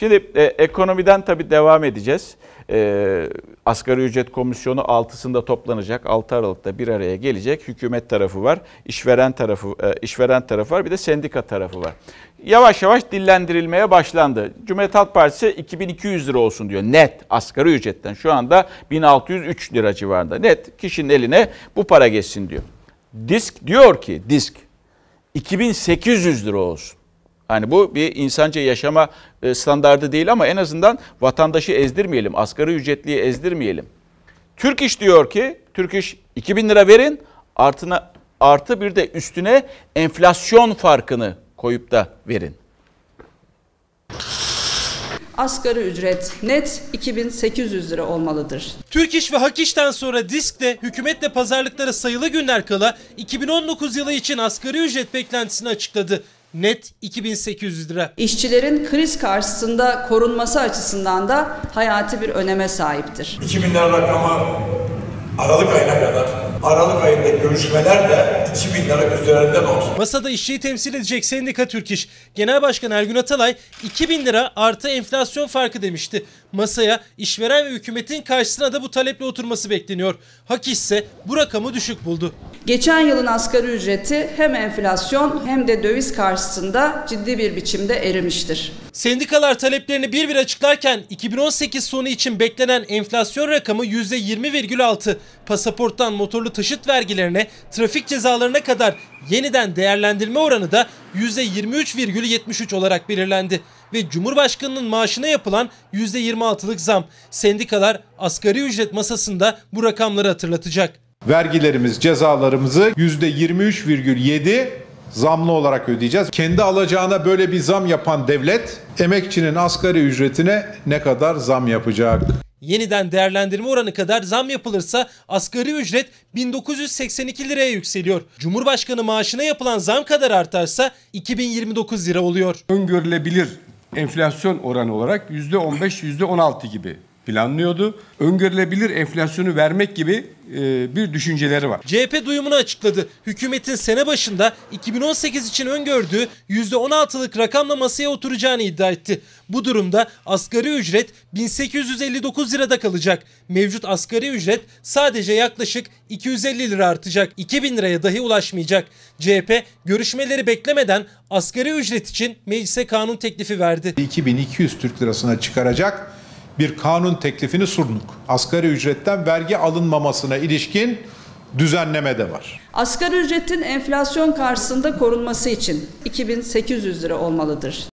Şimdi ekonomiden tabii devam edeceğiz. Asgari ücret komisyonu 6'sında toplanacak. 6 Aralık'ta bir araya gelecek. Hükümet tarafı var, işveren tarafı var, bir de sendika tarafı var. Yavaş yavaş dillendirilmeye başlandı. Cumhuriyet Halk Partisi 2200 lira olsun diyor net asgari ücretten. Şu anda 1603 lira civarında net kişinin eline bu para geçsin diyor. DİSK diyor ki 2800 lira olsun. Hani bu bir insanca yaşama standardı değil ama en azından vatandaşı ezdirmeyelim, asgari ücretliyi ezdirmeyelim. Türk İş diyor ki, Türk İş 2000 lira verin, artı bir de üstüne enflasyon farkını koyup da verin. Asgari ücret net 2800 lira olmalıdır. Türk İş ve Hak İş'ten sonra DİSK de hükümetle pazarlıklara sayılı günler kala 2019 yılı için asgari ücret beklentisini açıkladı. Net 2800 lira. İşçilerin kriz karşısında korunması açısından da hayati bir öneme sahiptir. 2000 lira rakamı Aralık ayına kadar, Aralık ayında görüşmeler de 2000 lira üzerinden olsun. Masada işçiyi temsil edecek sendika Türk İş. Genel Başkan Ergün Atalay 2000 lira artı enflasyon farkı demişti. Masaya işveren ve hükümetin karşısına da bu taleple oturması bekleniyor. Hak İş ise bu rakamı düşük buldu. Geçen yılın asgari ücreti hem enflasyon hem de döviz karşısında ciddi bir biçimde erimiştir. Sendikalar taleplerini bir bir açıklarken 2018 sonu için beklenen enflasyon rakamı %20,6. Pasaporttan motorlu taşıt vergilerine, trafik cezalarına kadar yeniden değerlendirme oranı da %23,73 olarak belirlendi. Ve Cumhurbaşkanı'nın maaşına yapılan %26'lık zam. Sendikalar asgari ücret masasında bu rakamları hatırlatacak. Vergilerimiz, cezalarımızı %23,7 zamlı olarak ödeyeceğiz. Kendi alacağına böyle bir zam yapan devlet, emekçinin asgari ücretine ne kadar zam yapacak? Yeniden değerlendirme oranı kadar zam yapılırsa asgari ücret 1982 liraya yükseliyor. Cumhurbaşkanı maaşına yapılan zam kadar artarsa 2029 lira oluyor. Öngörülebilir enflasyon oranı olarak %15, %16 gibi planlıyordu. Öngörülebilir enflasyonu vermek gibi bir düşünceleri var. CHP duyumunu açıkladı. Hükümetin sene başında 2018 için öngördüğü %16'lık rakamla masaya oturacağını iddia etti. Bu durumda asgari ücret 1859 lirada kalacak. Mevcut asgari ücret sadece yaklaşık 250 lira artacak. 2000 liraya dahi ulaşmayacak. CHP görüşmeleri beklemeden asgari ücret için meclise kanun teklifi verdi. 2200 Türk lirasına çıkaracak bir kanun teklifini sunduk. Asgari ücretten vergi alınmamasına ilişkin düzenleme de var. Asgari ücretin enflasyon karşısında korunması için 2800 lira olmalıdır.